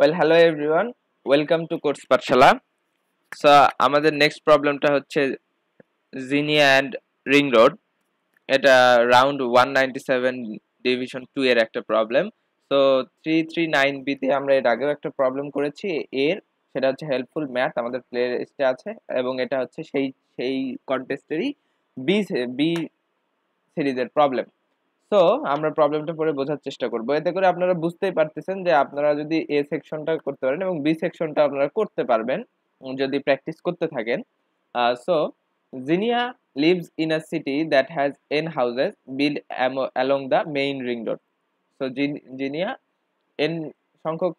Well, hello everyone. Welcome to Course Parshala. So, amader next problem ta hocche Xenia and Ringroad. Eta round 197 division 2 er ekta problem. So 339B te amra er ageo ekta problem korechi. Er seta hocche helpful math amader playlist e ache ebong eta hocche sei contest eri B series er problem. So, আমরা প্রবলেমটা পরে বোঝার চেষ্টা করব। এতে করে আপনারা বুঝতেই পারতেছেন যে আপনারা যদি এ সেকশনটা করতে পারেন এবং বি সেকশনটা আপনারা করতে পারবেন যদি প্র্যাকটিস করতে থাকেন। So, Xenia lives in a city that has n houses built along the main ring road. So, Xenia n সংখ্যক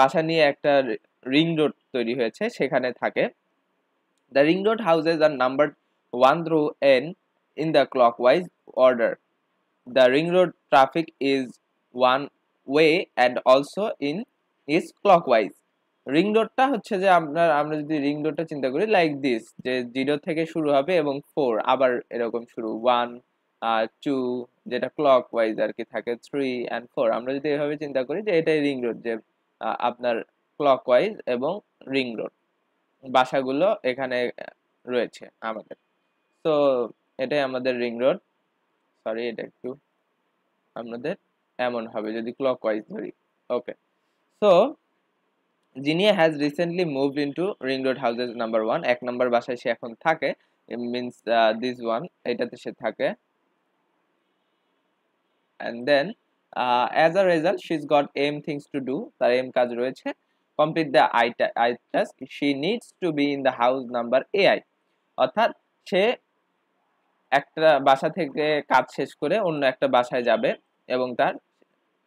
বাসা নিয়ে একটা রিং রোড তৈরি হয়েছে সেখানে থাকে। The ring road houses are numbered 1 through n in the clockwise order. The ring road traffic is one way and also in is clockwise. Ring road ta hocche je amra jodi ring road ta chinta kori like this je 0 theke shuru hobe ebong 4 abar erokom shuru 1 2 jeta clockwise ar ki thake 3 and 4 amra jodi ebhabe chinta kori je etai ring road je apnar clockwise ebong ring road basha gulo ekhane royeche amader so etai amader ring road sorry এটা একটু আমাদের এমন হবে যদি clockwise ধরি okay so Xenia has recently moved into ring road houses number 1 এক number বাসায় সে এখন থাকে means this one এটাতে সে থাকে and then as a result she's got m things to do তার m কাজ রয়েছে complete the i task she needs to be in the house number ai অর্থাৎ সে একটা বাসা থেকে কাজ শেষ করে অন্য একটা বাসায় যাবে এবং তার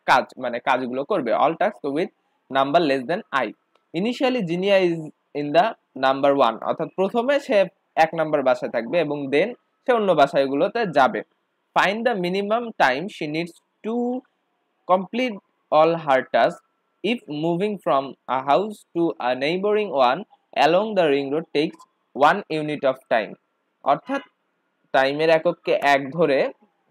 কাজ মানে কাজগুলো করবে all tasks with number less than i initially Xenia is in the number 1 অর্থাৎ প্রথমে সে এক নাম্বার বাসায় থাকবে এবং দেন সে অন্য বাসায়গুলোতে যাবে find the minimum time she needs to complete all her tasks if moving from a house to a neighboring one along the ring road takes 1 unit of time অর্থাৎ টাইমের এককে এক ধরে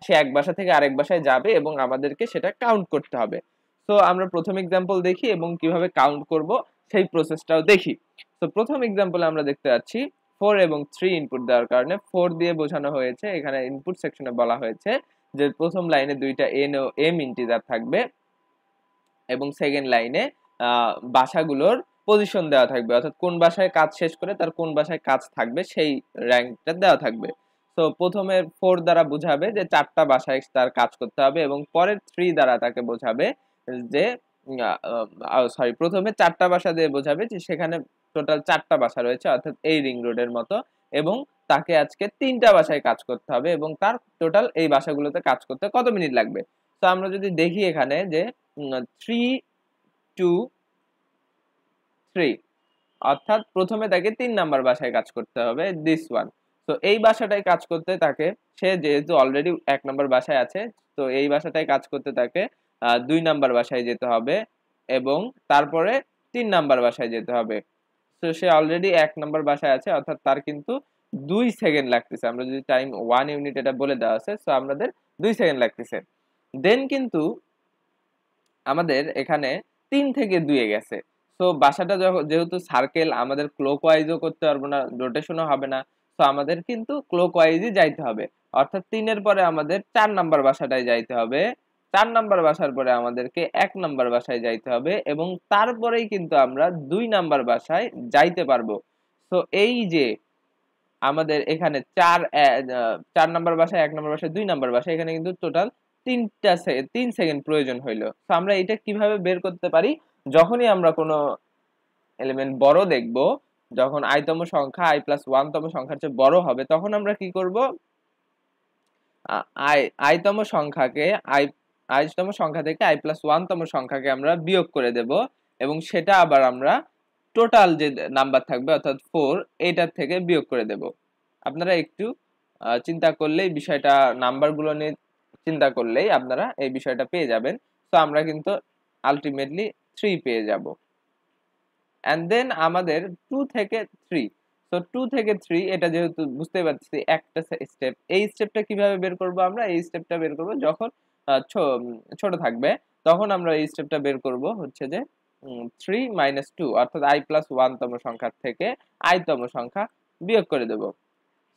সে এক ভাষা থেকে আরেক ভাষায় যাবে এবং আমাদেরকে সেটা কাউন্ট করতে হবে সো আমরা প্রথম एग्जांपल দেখি এবং কিভাবে কাউন্ট করব সেই প্রসেসটাও দেখি সো প্রথম एग्जांपल আমরা দেখতে পাচ্ছি 4 এবং 3 ইনপুট দেওয়ার কারণে 4 দিয়ে বোঝানো হয়েছে এখানে ইনপুট সেকশনে বলা হয়েছে যে প্রথম লাইনে দুইটা n ও m ইন্টিজার থাকবে এবং সেকেন্ড লাইনে ভাষাগুলোর পজিশন দেওয়া থাকবে অর্থাৎ কোন ভাষায় কাজ শেষ করে তার কোন ভাষায় কাজ থাকবে সেই র‍্যাঙ্কটা দেওয়া থাকবে তো প্রথমে 4 দ্বারা বোঝাবে যে চারটা ভাষায় তার কাজ করতে হবে এবং পরে 3 দ্বারা তাকে বোঝাবে যে সরি প্রথমে চারটা ভাষা দিয়ে বোঝাবে যে সেখানে টোটাল চারটা ভাষা রয়েছে অর্থাৎ এই রিং রোডের মতো এবং তাকে আজকে তিনটা ভাষায় কাজ করতে হবে এবং তার টোটাল এই ভাষাগুলোতে কাজ করতে কত মিনিট লাগবে তো আমরা যদি দেখি এখানে যে 3 2 3 অর্থাৎ প্রথমে তাকে 3 নাম্বার ভাষায় কাজ করতে হবে দিস ওয়ান তো এই ভাষাটাই কাজ করতে থাকে সে যেহেতু অলরেডি এক নাম্বার ভাষায় আছে তো এই ভাষাটাই কাজ করতে থাকে দুই নাম্বার ভাষায় যেতে হবে এবং তারপরে তিন নাম্বার ভাষায় যেতে হবে সো সে অলরেডি এক নাম্বার ভাষায় আছে অর্থাৎ তার কিন্তু 2 সেকেন্ড লাগতেছে আমরা যদি টাইম 1 ইউনিট এটা বলে দেওয়া আছে সো আমাদের 2 সেকেন্ড লাগতেছে দেন কিন্তু আমাদের এখানে 3 থেকে 2 এ গেছে সো ভাষাটা যেহেতু সার্কেল আমাদের ক্লকওয়াইজও করতে পারবো না রোটেশনও হবে না তো আমাদের কিন্তু ক্লকওয়াইজই যাইতে হবে অর্থাৎ 3 এর পরে আমাদের 4 নাম্বার ভাষাটায় যাইতে হবে 4 নাম্বার ভাষার পরে আমাদেরকে 1 নাম্বার ভাষায় যাইতে হবে এবং তারপরেই কিন্তু আমরা 2 নাম্বার ভাষায় যাইতে পারবো সো এই যে আমাদের এখানে 4 নাম্বার ভাষায় 1 নাম্বার ভাষায় 2 নাম্বার ভাষায় এখানে কিন্তু টোটাল 3 সেকেন্ড প্রয়োজন হলো তো আমরা এটা কিভাবে বের করতে পারি যখনই আমরা কোনো এলিমেন্ট বড় দেখব যখন i তম সংখ্যা i + 1 তম সংখ্যার চেয়ে বড় হবে তখন আমরা কি করব i তম সংখ্যাকে i তম সংখ্যা থেকে i + 1 তম সংখ্যাকে আমরা বিয়োগ করে দেব এবং সেটা আবার আমরা টোটাল যে নাম্বার থাকবে অর্থাৎ 4 এটা থেকে বিয়োগ করে দেব আপনারা একটু চিন্তা করলেই বিষয়টা নাম্বারগুলো নিয়ে চিন্তা করলেই আপনারা এই বিষয়টা পেয়ে যাবেন সো আমরা কিন্তু আলটিমেটলি 3 পেয়ে যাব and then আমাদের 2 থেকে 3 so 2 থেকে 3 এটা যেহেতু বুঝতে পারছি একটা স্টেপ এই স্টেপটা কিভাবে বের করব আমরা এই স্টেপটা বের করব যখন ছোট থাকবে তখন আমরা এই স্টেপটা বের করব হচ্ছে যে 3 minus 2 অর্থাৎ I plus 1 তম সংখ্যা থেকে I তম সংখ্যা বিয়োগ করে দেব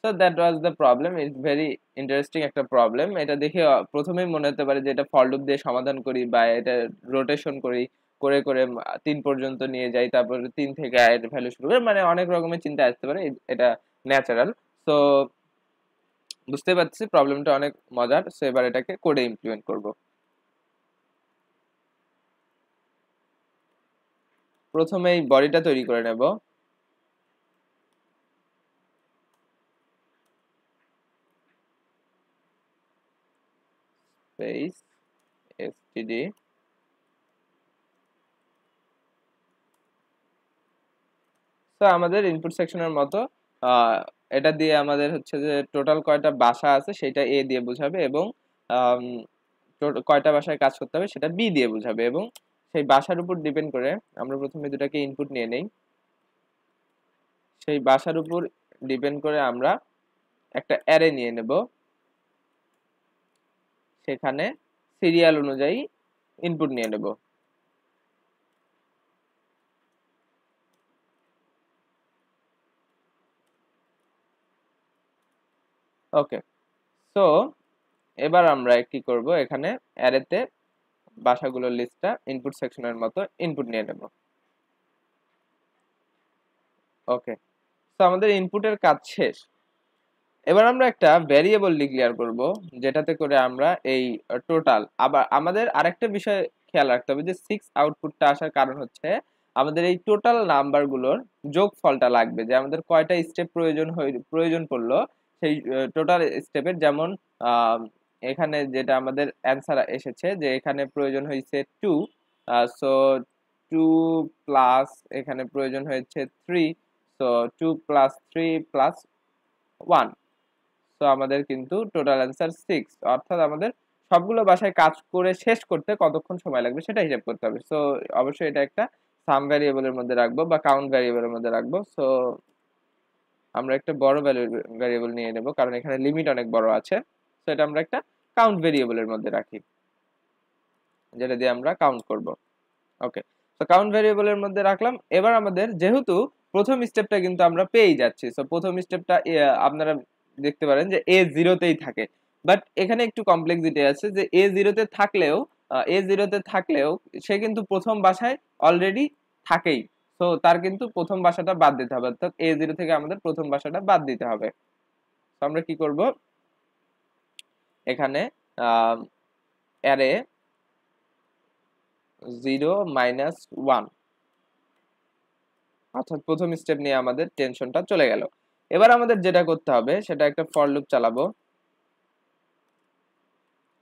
so that was the problem it's very interesting একটা problem এটা দেখে প্রথমেই মনে হতে পারে যে এটা for loop দিয়ে সমাধান করি বা এটা রোটেশন করি করে করে 3 পর্যন্ত নিয়ে যাই তারপর 3 থেকে I এর ভ্যালু শুরু করে মানে অনেক রকমের চিন্তা আসতে পারে এটা ন্যাচারাল so বুঝতে পারছি প্রবলেমটা অনেক মজার সো এবার এটাকে কোডে ইমপ্লিমেন্ট করব প্রথমেই বডিটা তৈরি করে নেব স্পেস std সো আমাদের ইনপুট সেকশনের মতো এটা দিয়ে আমাদের হচ্ছে যে টোটাল কয়টা ভাষা আছে সেটা a দিয়ে বোঝাবে এবং কয়টা ভাষায় কাজ করতে হবে সেটা b দিয়ে বোঝাবে এবং সেই ভাষার উপর ডিপেন্ড করে আমরা প্রথমে দুটাকে ইনপুট নিয়ে নেই সেই ভাষার উপর ডিপেন্ড করে আমরা একটা অ্যারে নিয়ে নেব সেখানে সিরিয়াল অনুযায়ী ইনপুট নিয়ে নেব ওকে সো এবার আমরা কি করব এখানে অ্যারেতে ভাষাগুলোর লিস্টটা ইনপুট সেকশনের মতো ইনপুট নিয়ে নেব ওকে সো আমাদের ইনপুটের কাজ শেষ এবার আমরা একটা ভেরিয়েবল ডিক্লেয়ার করব যেটাতে করে আমরা এই টোটাল আবার আমাদের আরেকটা বিষয় খেয়াল রাখতে হবে যে 6 আউটপুটটা আসার কারণ হচ্ছে আমাদের এই টোটাল নাম্বারগুলোর যোগফলটা লাগবে যে আমাদের কয়টা স্টেপ প্রয়োজন পড়লো সেই টোটাল স্টেপের যেমন এখানে যেটা আমাদের অ্যানসার এসেছে যে এখানে প্রয়োজন হয়েছে 2 সো 2 প্লাস এখানে প্রয়োজন হয়েছে 3 সো 2 প্লাস 3 প্লাস 1 সো আমাদের কিন্তু টোটাল অ্যানসার 6 অর্থাৎ আমাদের সবগুলো ভাষায় কাজ করে শেষ করতে কতক্ষণ সময় লাগবে সেটা হিসাব করতে হবে সো অবশ্যই এটা একটা সাম ভেরিয়েবলের মধ্যে রাখবো বা কাউন্ট ভেরিয়েবলের মধ্যে রাখবো সো আমরা একটা বড় ভেরিয়েবল নিয়ে নেব কারণ এখানে লিমিট অনেক বড় আছে সো এটা আমরা একটা কাউন্ট ভেরিয়েবলের মধ্যে রাখি যেটা দিয়ে আমরা কাউন্ট করব ওকে সো কাউন্ট ভেরিয়েবলের মধ্যে রাখলাম এবার আমাদের যেহেতু প্রথম স্টেপটা কিন্তু আমরা পেয়ে যাচ্ছি সো প্রথম স্টেপটা আপনারা দেখতে পারেন যে a0 তেই থাকে বাট এখানে একটু কমপ্লেক্সিটি আছে যে a0 তে থাকলেও সে কিন্তু প্রথম ভাষায় অলরেডি থাকেই সো তার কিন্তু প্রথম ভাষাটা বাদ দিতে হবে অর্থাৎ a0 থেকে আমাদের প্রথম ভাষাটা বাদ দিতে হবে তো আমরা কি করব এখানে অ্যারে 0 - 1 অর্থাৎ প্রথম স্টেপ নিয়ে আমাদের টেনশনটা চলে গেল এবার আমাদের যেটা করতে হবে সেটা একটা ফর লুপ চালাবো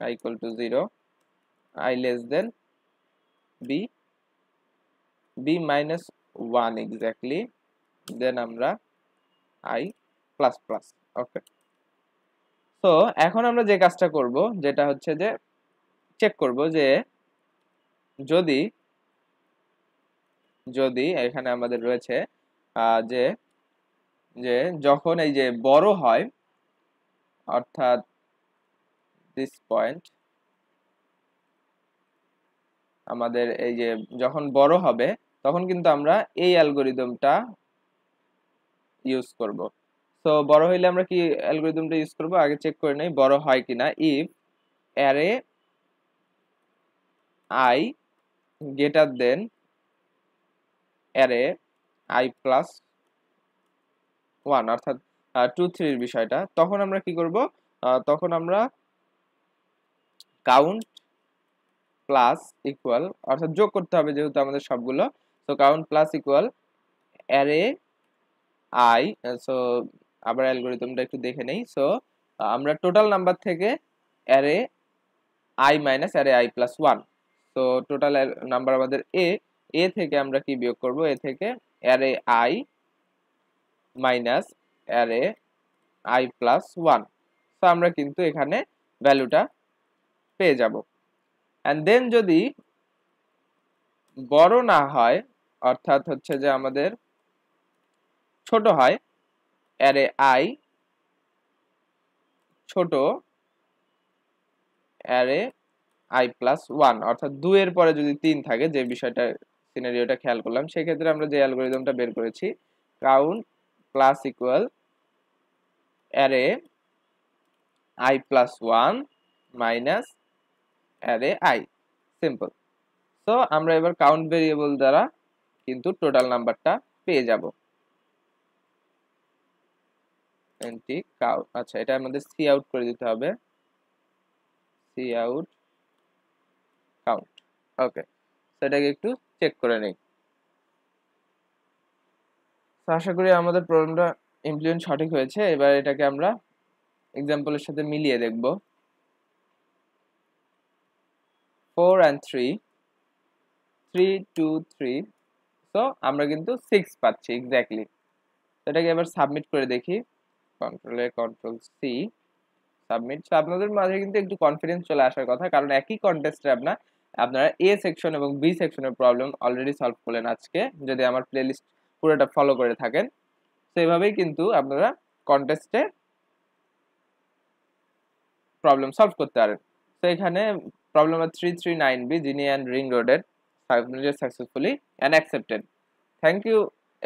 i equal to 0 i less than b b minus 1 exactly then আমরা i plus plus okay তো এখন আমরা যে কাজটা করব যেটা হচ্ছে যে চেক করব যে যদি এখানে আমাদের রয়েছে যে যে যখন এই যে বড় হয় অর্থাৎ this point আমাদের এই যে যখন বড় হবে তখন কিন্তু আমরা এই অ্যালগরিদমটা ইউজ করব সো বড় হইলে আমরা কি অ্যালগরিদমটা ইউজ করব আগে চেক করে নেই বড় হয় কিনা if array I greater than array I plus 1 অর্থাৎ 2 3 এর বিষয়টা তখন আমরা কি করব তখন আমরা count plus equal অর্থাৎ যোগ করতে হবে যেহেতু আমাদের সবগুলো so count plus equal array I so আবার অ্যালগরিদমটা একটু দেখে নেই সো আমরা টোটাল নাম্বার থেকে array I - array I + 1 so total number আমাদের a থেকে আমরা কি বিয়োগ করব a থেকে array I - array I + 1 so আমরা কিন্তু এখানে ভ্যালুটা পেয়ে যাব এন্ড দেন যদি বড় না হয় অর্থাৎ হচ্ছে যে আমাদের ছোট হয় অ্যারে I ছোট অ্যারে I + 1 অর্থাৎ 2 এর পরে যদি 3 থাকে যে বিষয়টা সিনারিওটা খেয়াল করলাম সেই ক্ষেত্রে আমরা যে অ্যালগরিদমটা বের করেছি count plus equal array i plus 1 minus array I simple so আমরা এবার count variable দ্বারা কিন্তু total number টা পেয়ে যাব এন্টি count আচ্ছা এটা আমাদের c out করে দিতে হবে c out count okay so এটাকে একটু চেক করে নেই আশা করি আমাদের প্রবলেমটা ইমপ্লিমেন্ট সঠিক হয়েছে এবার এটাকে আমরা এক্সাম্পলের সাথে মিলিয়ে দেখব 4 and 3 3 2 3 so আমরা কিন্তু 6 পাচ্ছি এক্স্যাক্টলি এটাকে এবার সাবমিট করে দেখি control A control C submit আপনাদের মাঝে কিন্তু একটু কনফিডেন্স চলে আসার কথা কারণ একই কনটেস্টে আপনারা এ সেকশন এবং বি সেকশনের প্রবলেম অলরেডি সলভ করলেন আজকে যদি আমার প্লেলিস্ট পুরোটা ফলো করে থাকেন তো এইভাবেই কিন্তু আপনারা কনটেস্টে প্রবলেম সলভ করতে পারেন তো এখানে problem number 339b Xenia and Ringroad submitted successfully and accepted thank you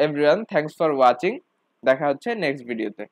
everyone thanks for watching দেখা হচ্ছে নেক্সট ভিডিওতে